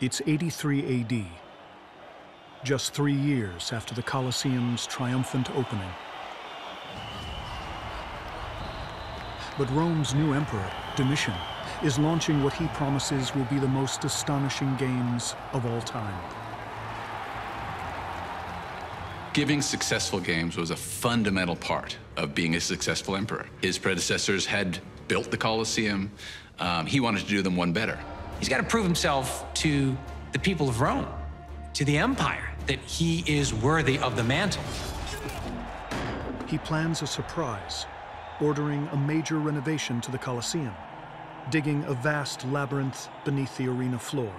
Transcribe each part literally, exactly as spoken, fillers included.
It's eighty-three A D, just three years after the Colosseum's triumphant opening. But Rome's new emperor, Domitian, is launching what he promises will be the most astonishing games of all time. Giving successful games was a fundamental part of being a successful emperor. His predecessors had built the Colosseum. Um, he wanted to do them one better. He's got to prove himself to the people of Rome, to the empire, that he is worthy of the mantle. He plans a surprise, ordering a major renovation to the Colosseum, digging a vast labyrinth beneath the arena floor.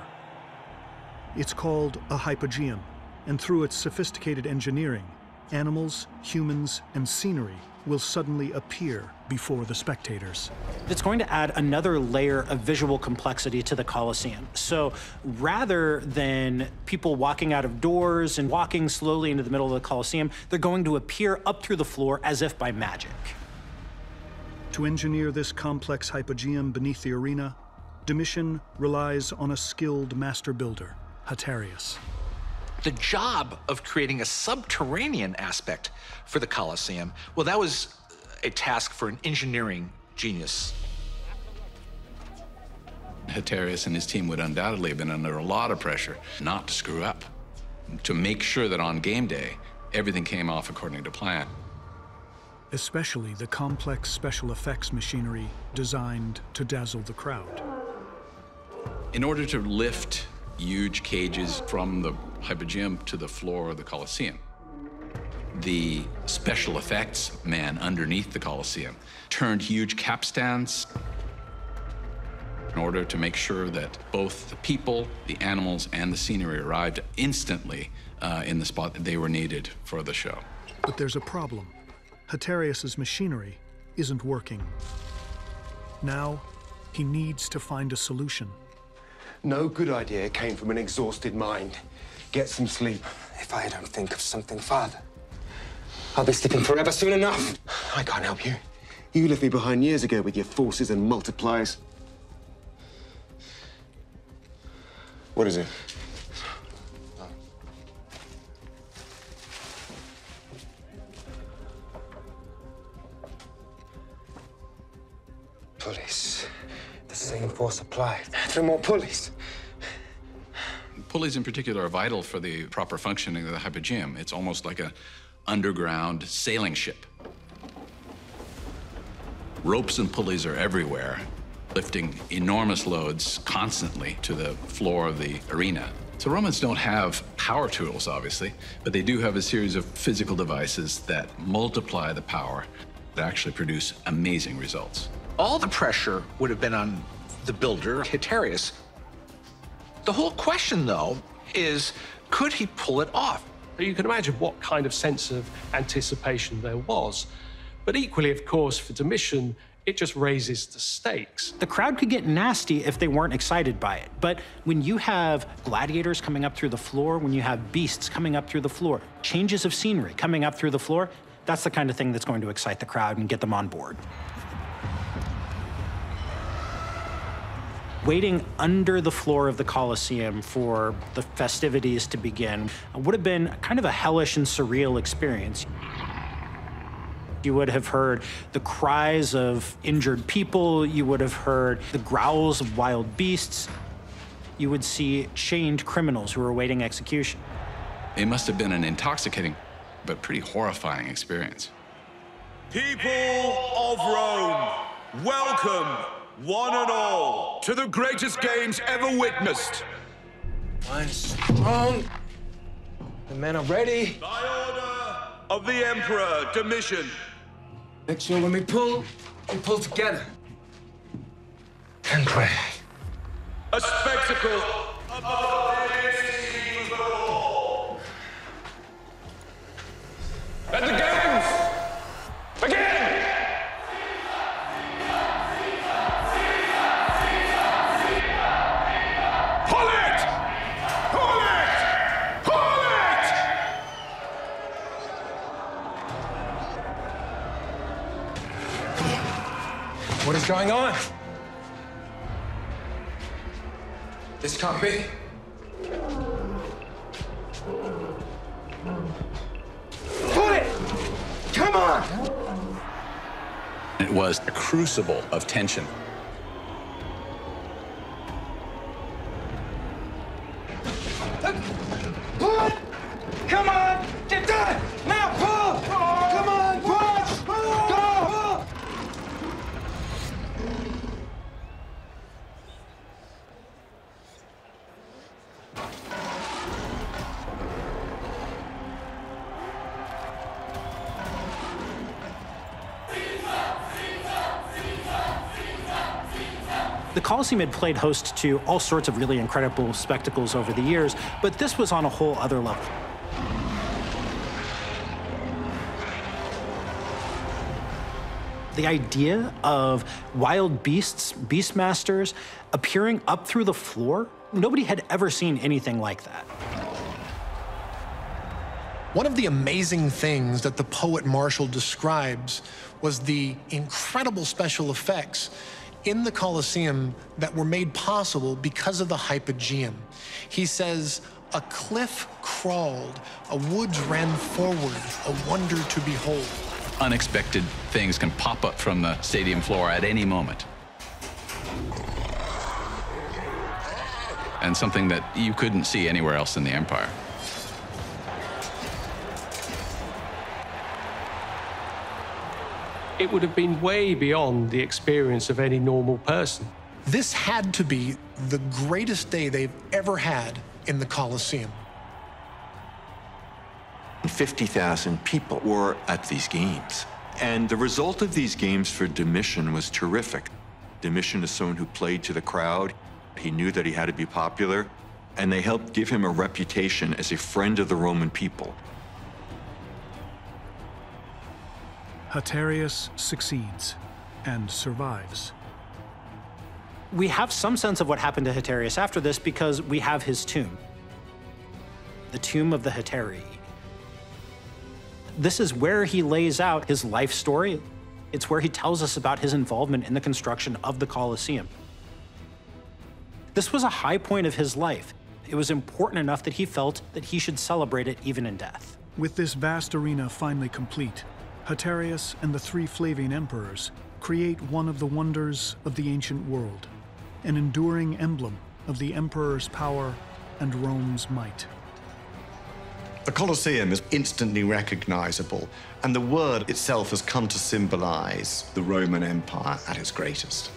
It's called a hypogeum, and through its sophisticated engineering, animals, humans, and scenery will suddenly appear before the spectators. It's going to add another layer of visual complexity to the Colosseum. So rather than people walking out of doors and walking slowly into the middle of the Colosseum, they're going to appear up through the floor as if by magic. To engineer this complex hypogeum beneath the arena, Domitian relies on a skilled master builder, Haterius. The job of creating a subterranean aspect for the Colosseum, well, that was a task for an engineering genius. Haterius and his team would undoubtedly have been under a lot of pressure not to screw up, to make sure that on game day, everything came off according to plan. Especially the complex special effects machinery designed to dazzle the crowd. In order to lift huge cages from the hypogeum to the floor of the Colosseum, the special effects man underneath the Colosseum turned huge capstans in order to make sure that both the people, the animals, and the scenery arrived instantly uh, in the spot that they were needed for the show. But there's a problem. Haterius's machinery isn't working. Now, he needs to find a solution. No good idea came from an exhausted mind. Get some sleep. If I don't think of something, Father, I'll be sleeping forever soon enough. I can't help you. You left me behind years ago with your forces and multipliers. What is it? Oh. Pulleys. The same force applied through more pulleys. Pulleys in particular are vital for the proper functioning of the hypogeum. It's almost like an underground sailing ship. Ropes and pulleys are everywhere, lifting enormous loads constantly to the floor of the arena. So Romans don't have power tools, obviously, but they do have a series of physical devices that multiply the power that actually produce amazing results. All the pressure would have been on the builder, Haterius. The whole question, though, is could he pull it off? You can imagine what kind of sense of anticipation there was. But equally, of course, for Domitian, it just raises the stakes. The crowd could get nasty if they weren't excited by it. But when you have gladiators coming up through the floor, when you have beasts coming up through the floor, changes of scenery coming up through the floor, that's the kind of thing that's going to excite the crowd and get them on board. Waiting under the floor of the Colosseum for the festivities to begin would have been kind of a hellish and surreal experience. You would have heard the cries of injured people. You would have heard the growls of wild beasts. You would see chained criminals who were awaiting execution. It must have been an intoxicating but pretty horrifying experience. People of Rome, welcome, one and all, to the greatest games ever witnessed. I'm strong. The men are ready. By order of the Emperor Domitian. Make sure when we pull, we pull together. And pray. A spectacle above anything before. Let the games begin! What is going on? This can't be. Come on. It was a crucible of tension. The Colosseum had played host to all sorts of really incredible spectacles over the years, but this was on a whole other level. The idea of wild beasts, beast masters, appearing up through the floor, nobody had ever seen anything like that. One of the amazing things that the poet Martial describes was the incredible special effects in the Colosseum that were made possible because of the hypogeum. He says, a cliff crawled, a woods ran forward, a wonder to behold. Unexpected things can pop up from the stadium floor at any moment. And something that you couldn't see anywhere else in the empire. It would have been way beyond the experience of any normal person. This had to be the greatest day they've ever had in the Colosseum. fifty thousand people were at these games. And the result of these games for Domitian was terrific. Domitian is someone who played to the crowd. He knew that he had to be popular, and they helped give him a reputation as a friend of the Roman people. Haterius succeeds and survives. We have some sense of what happened to Haterius after this because we have his tomb. The tomb of the Haterii. This is where he lays out his life story. It's where he tells us about his involvement in the construction of the Colosseum. This was a high point of his life. It was important enough that he felt that he should celebrate it even in death. With this vast arena finally complete, Haterius and the three Flavian emperors create one of the wonders of the ancient world, an enduring emblem of the emperor's power and Rome's might. The Colosseum is instantly recognizable, and the word itself has come to symbolize the Roman Empire at its greatest.